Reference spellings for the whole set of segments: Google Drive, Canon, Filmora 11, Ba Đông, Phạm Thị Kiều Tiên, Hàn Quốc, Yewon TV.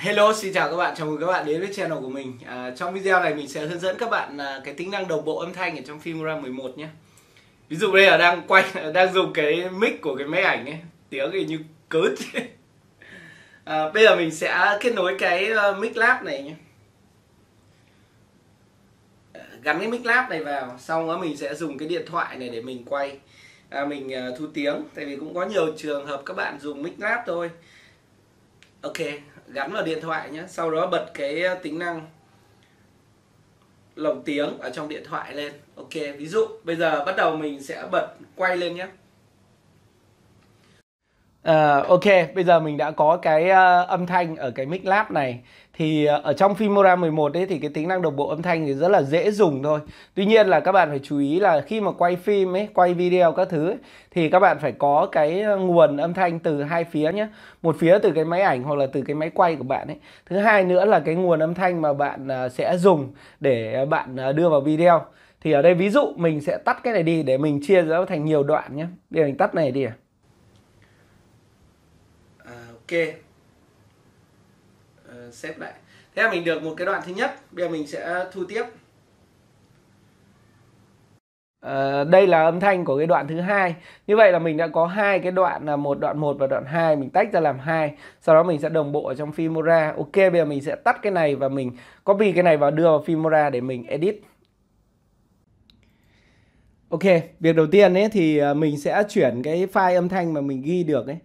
Hello, xin chào các bạn, chào mừng các bạn đến với channel của mình. Trong video này mình sẽ hướng dẫn các bạn cái tính năng đồng bộ âm thanh ở trong Filmora 11 nhé. Ví dụ đây là đang dùng cái mic của cái máy ảnh ấy, tiếng thì như cớt. Bây giờ mình sẽ kết nối cái mic lab này nhé. Gắn cái mic lab này vào, xong đó mình sẽ dùng cái điện thoại này để mình quay, mình thu tiếng. Tại vì cũng có nhiều trường hợp các bạn dùng mic lab thôi. Ok, gắn vào điện thoại nhé, sau đó bật cái tính năng lồng tiếng ở trong điện thoại lên. Ok, ví dụ bây giờ bắt đầu mình sẽ bật quay lên nhé. Ok, bây giờ mình đã có cái âm thanh ở cái mic lab này. Thì ở trong Filmora 11 đấy thì cái tính năng đồng bộ âm thanh thì rất là dễ dùng thôi. Tuy nhiên là các bạn phải chú ý là khi mà quay phim ấy, quay video các thứ ấy, thì các bạn phải có cái nguồn âm thanh từ hai phía nhé. Một phía từ cái máy ảnh hoặc là từ cái máy quay của bạn ấy. Thứ hai nữa là cái nguồn âm thanh mà bạn sẽ dùng để bạn đưa vào video. Thì ở đây ví dụ mình sẽ tắt cái này đi để mình chia ra thành nhiều đoạn nhé. Bây giờ mình tắt này đi. Ok, xếp lại. Thế là mình được một cái đoạn thứ nhất. Bây giờ mình sẽ thu tiếp. Đây là âm thanh của cái đoạn thứ hai. Như vậy là mình đã có hai cái đoạn là đoạn 1 và đoạn 2, mình tách ra làm hai. Sau đó mình sẽ đồng bộ ở trong Filmora. Ok, bây giờ mình sẽ tắt cái này và mình copy cái này vào đưa vào Filmora để mình edit. Ok, việc đầu tiên ấy thì mình sẽ chuyển cái file âm thanh mà mình ghi được ấy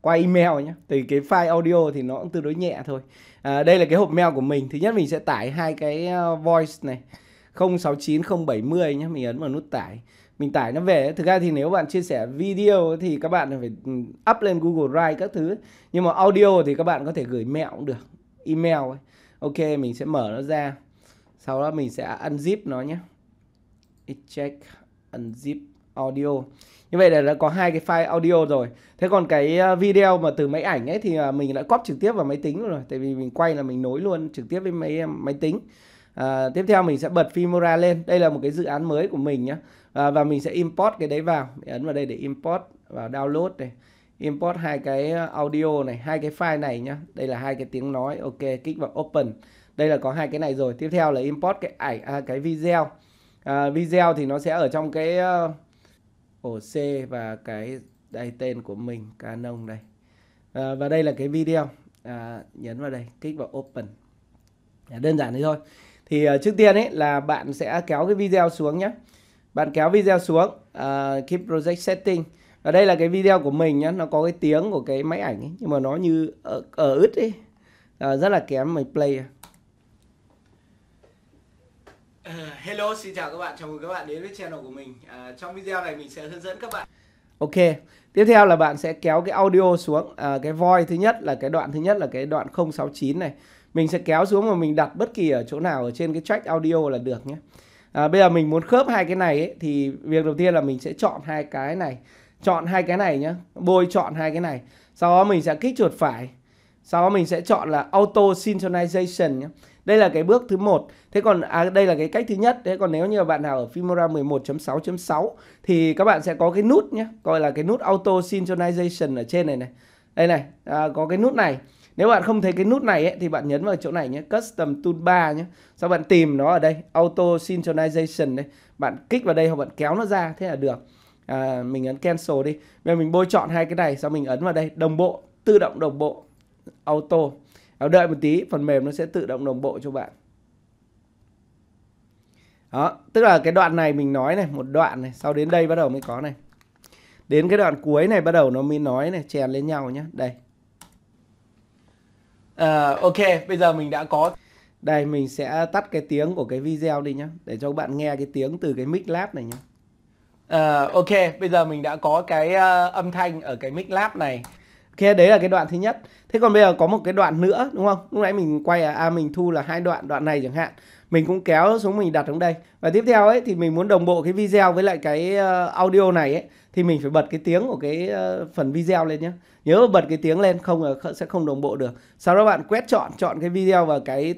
qua email nhé. Thì cái file audio thì nó cũng tương đối nhẹ thôi. Đây là cái hộp mail của mình. Thứ nhất mình sẽ tải hai cái voice này 069070 nhé. Mình ấn vào nút tải. Mình tải nó về. Thực ra thì nếu bạn chia sẻ video thì các bạn phải up lên Google Drive các thứ. Nhưng mà audio thì các bạn có thể gửi mail cũng được, email ấy. Ok, mình sẽ mở nó ra. Sau đó mình sẽ unzip nó nhé. Check unzip audio. Như vậy là đã có hai cái file audio rồi. Thế còn cái video mà từ máy ảnh ấy thì mình đã copy trực tiếp vào máy tính rồi. Tại vì mình quay là mình nối luôn trực tiếp với máy tính. Tiếp theo mình sẽ bật Filmora lên. Đây là một cái dự án mới của mình nhé. Và mình sẽ import cái đấy vào. Mình ấn vào đây để import vào download này. Import hai cái audio này, hai cái file này nhé. Đây là hai cái tiếng nói. Ok, kích vào open. Đây là có hai cái này rồi. Tiếp theo là import cái ảnh, cái video. Video thì nó sẽ ở trong cái ổ C và cái đây tên của mình, Canon đây. Và đây là cái video. Nhấn vào đây, kích vào open. Đơn giản thế thôi. Thì trước tiên ấy là bạn sẽ kéo cái video xuống nhé. Bạn kéo video xuống, keep project setting. Và đây là cái video của mình nhé, nó có cái tiếng của cái máy ảnh ấy, nhưng mà nó như ở ướt ấy. Rất là kém, mình play. Hello, xin chào các bạn, chào mừng các bạn đến với channel của mình. Trong video này mình sẽ hướng dẫn các bạn. Ok, tiếp theo là bạn sẽ kéo cái audio xuống. Cái voice thứ nhất là cái đoạn thứ nhất là cái đoạn 069 này. Mình sẽ kéo xuống và mình đặt bất kỳ ở chỗ nào ở trên cái track audio là được nhé. Bây giờ mình muốn khớp hai cái này ấy, thì việc đầu tiên là mình sẽ chọn hai cái này. Chọn hai cái này nhé, bôi chọn hai cái này. Sau đó mình sẽ kích chuột phải. Sau đó mình sẽ chọn là Auto Synchronization nhé. Đây là cái bước thứ 1. Thế còn đây là cái cách thứ nhất. Thế còn nếu như bạn nào ở Filmora 11.6.6 thì các bạn sẽ có cái nút nhé, gọi là cái nút Auto Synchronization ở trên này này. Đây này, có cái nút này. Nếu bạn không thấy cái nút này ấy, thì bạn nhấn vào chỗ này nhé, Custom Toolbar nhé. Sau bạn tìm nó ở đây, Auto Synchronization đây. Bạn kích vào đây hoặc bạn kéo nó ra, thế là được. Mình ấn Cancel đi. Bây giờ mình bôi chọn hai cái này, sau mình ấn vào đây, đồng bộ, tự động đồng bộ, Auto. Đợi một tí, phần mềm nó sẽ tự động đồng bộ cho bạn. Đó, tức là cái đoạn này mình nói này, một đoạn này, sau đến đây bắt đầu mới có này. Đến cái đoạn cuối này bắt đầu nó mới nói này, chèn lên nhau nhé, đây. Ok, bây giờ mình đã có. Đây, mình sẽ tắt cái tiếng của cái video đi nhé, để cho các bạn nghe cái tiếng từ cái mic lab này nhé. Ok, bây giờ mình đã có cái âm thanh ở cái mic lab này. Ok, đấy là cái đoạn thứ nhất. Thế còn bây giờ có một cái đoạn nữa đúng không? Lúc nãy mình quay mình thu là hai đoạn, đoạn này chẳng hạn. Mình cũng kéo xuống mình đặt xuống đây. Và tiếp theo ấy thì mình muốn đồng bộ cái video với lại cái audio này ấy, thì mình phải bật cái tiếng của cái phần video lên nhé. Nhớ bật cái tiếng lên, không là sẽ không đồng bộ được. Sau đó bạn quét chọn, chọn cái video và cái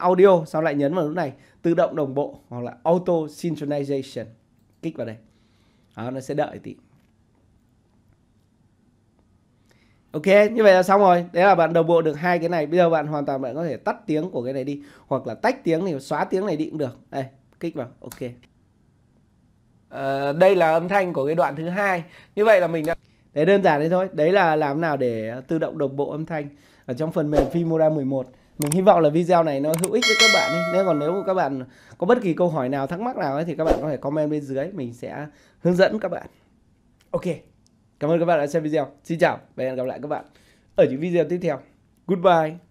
audio, sau lại nhấn vào lúc này, tự động đồng bộ hoặc là Auto Synchronization. Kích vào đây. Đó, nó sẽ đợi tí. Ok, như vậy là xong rồi. Đấy là bạn đồng bộ được hai cái này. Bây giờ bạn hoàn toàn bạn có thể tắt tiếng của cái này đi, hoặc là tách tiếng thì xóa tiếng này đi cũng được. Đây, kích vào ok. Đây là âm thanh của cái đoạn thứ hai. Như vậy là mình đã... Đấy, đơn giản đấy thôi. Đấy là làm nào để tự động đồng bộ âm thanh ở trong phần mềm Filmora 11. Mình hy vọng là video này nó hữu ích với các bạn ấy. Nếu còn nếu các bạn có bất kỳ câu hỏi nào, thắc mắc nào ấy, thì các bạn có thể comment bên dưới, mình sẽ hướng dẫn các bạn. Ok, cảm ơn các bạn đã xem video. Xin chào và hẹn gặp lại các bạn ở những video tiếp theo. Goodbye.